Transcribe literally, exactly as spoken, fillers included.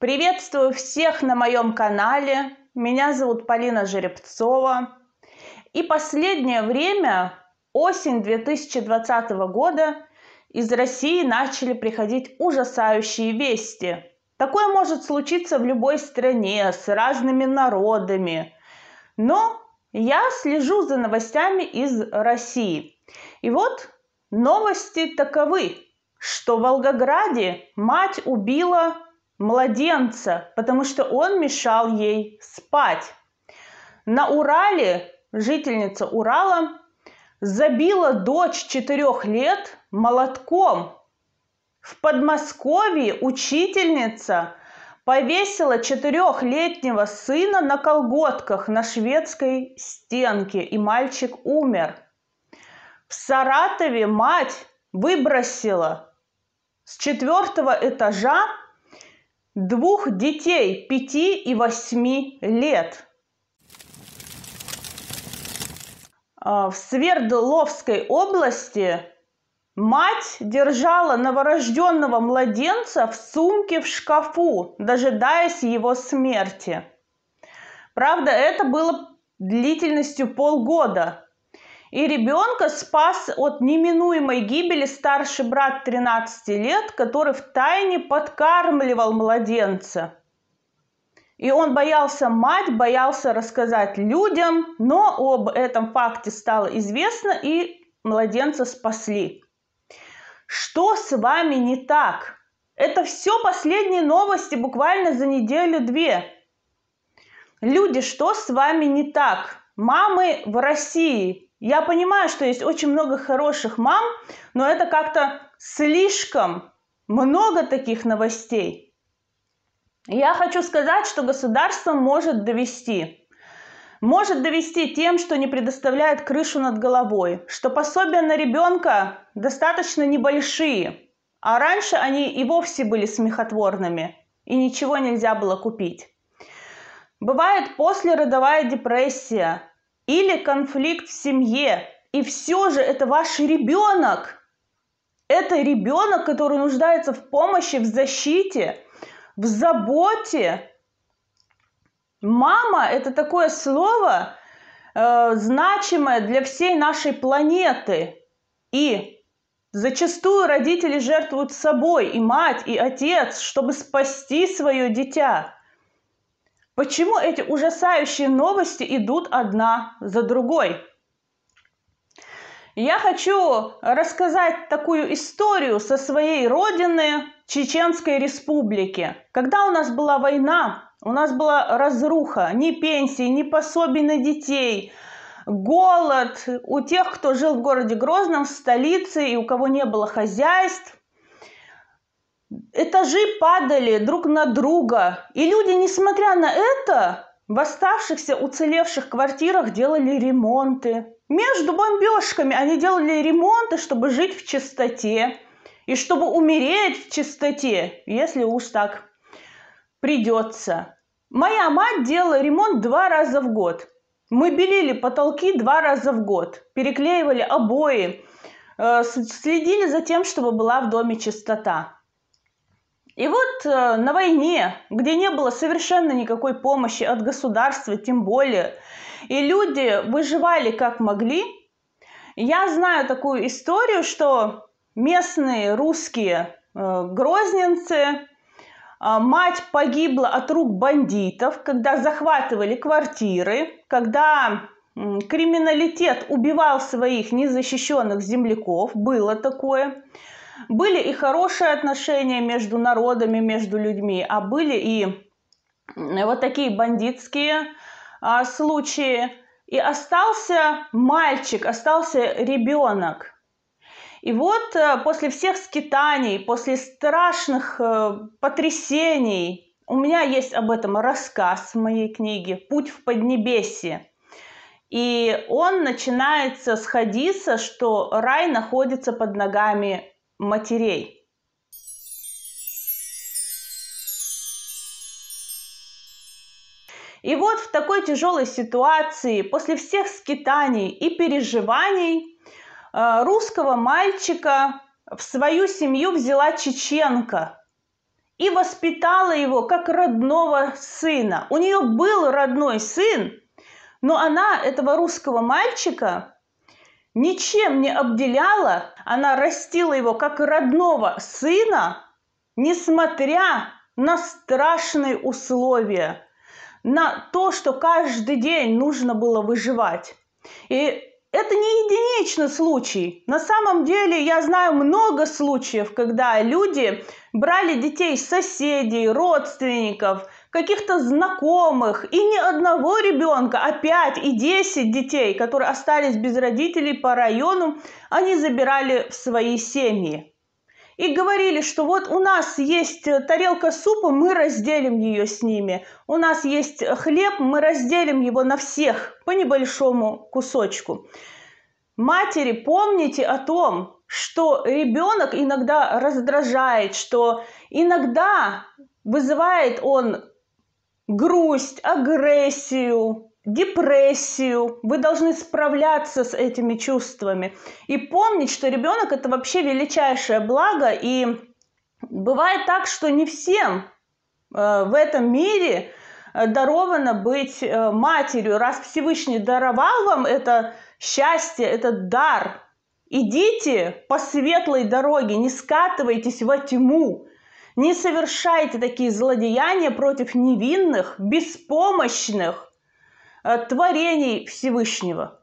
Приветствую всех на моем канале. Меня зовут Полина Жеребцова. И последнее время, осень две тысячи двадцатого года, из России начали приходить ужасающие вести. Такое может случиться в любой стране, с разными народами. Но я слежу за новостями из России. И вот новости таковы, что в Волгограде мать убила младенца, потому что он мешал ей спать. На Урале жительница Урала забила дочь четырех лет молотком. В Подмосковье учительница повесила четырехлетнего сына на колготках на шведской стенке, и мальчик умер. В Саратове мать выбросила с четвертого этажа двух детей пяти и восьми лет. В Свердловской области мать держала новорожденного младенца в сумке в шкафу, дожидаясь его смерти. Правда, это было длительностью полгода. И ребенка спас от неминуемой гибели старший брат тринадцати лет, который втайне подкармливал младенца. И он боялся мать, боялся рассказать людям, но об этом факте стало известно, и младенца спасли. Что с вами не так? Это все последние новости буквально за неделю-две. Люди, что с вами не так? Мамы в России. Я понимаю, что есть очень много хороших мам, но это как-то слишком много таких новостей. Я хочу сказать, что государство может довести. Может довести тем, что не предоставляет крышу над головой, что пособия на ребенка достаточно небольшие, а раньше они и вовсе были смехотворными, и ничего нельзя было купить. Бывает послеродовая депрессия или конфликт в семье. И все же это ваш ребенок. Это ребенок, который нуждается в помощи, в защите, в заботе. Мама – это такое слово, э, значимое для всей нашей планеты. И зачастую родители жертвуют собой, и мать, и отец, чтобы спасти свое дитя. Почему эти ужасающие новости идут одна за другой? Я хочу рассказать такую историю со своей родины, Чеченской Республики. Когда у нас была война, у нас была разруха, ни пенсии, ни пособий на детей, голод у тех, кто жил в городе Грозном, в столице, и у кого не было хозяйств. Этажи падали друг на друга, и люди, несмотря на это, в оставшихся уцелевших квартирах делали ремонты. Между бомбежками они делали ремонты, чтобы жить в чистоте и чтобы умереть в чистоте, если уж так придется. Моя мать делала ремонт два раза в год. Мы белили потолки два раза в год, переклеивали обои, следили за тем, чтобы была в доме чистота. И вот э, на войне, где не было совершенно никакой помощи от государства, тем более, и люди выживали как могли, я знаю такую историю, что местные русские э, грозненцы, э, мать погибла от рук бандитов, когда захватывали квартиры, когда э, криминалитет убивал своих незащищенных земляков, было такое. Были и хорошие отношения между народами, между людьми, а были и вот такие бандитские а, случаи. И остался мальчик, остался ребенок. И вот а, после всех скитаний, после страшных а, потрясений, у меня есть об этом рассказ в моей книге «Путь в Поднебесье». И он начинается с хадиса, что рай находится под ногами матерей. И вот в такой тяжелой ситуации, после всех скитаний и переживаний, русского мальчика в свою семью взяла чеченка. и воспитала его как родного сына. У нее был родной сын, но она этого русского мальчика ничем не обделяла. Она растила его как родного сына, несмотря на страшные условия, на то, что каждый день нужно было выживать. И это не единичный случай. На самом деле я знаю много случаев, когда люди брали детей соседей, родственников, каких-то знакомых, и ни одного ребенка, а пять и десять детей, которые остались без родителей по району, они забирали в свои семьи. И говорили, что вот у нас есть тарелка супа, мы разделим ее с ними. У нас есть хлеб, мы разделим его на всех по небольшому кусочку. Матери, помните о том, что ребенок иногда раздражает, что иногда вызывает он грусть, агрессию, депрессию. Вы должны справляться с этими чувствами и помнить, что ребенок – это вообще величайшее благо. И бывает так, что не всем в этом мире даровано быть матерью. Раз Всевышний даровал вам это счастье, этот дар, идите по светлой дороге, не скатывайтесь во тьму. Не совершайте такие злодеяния против невинных, беспомощных творений Всевышнего.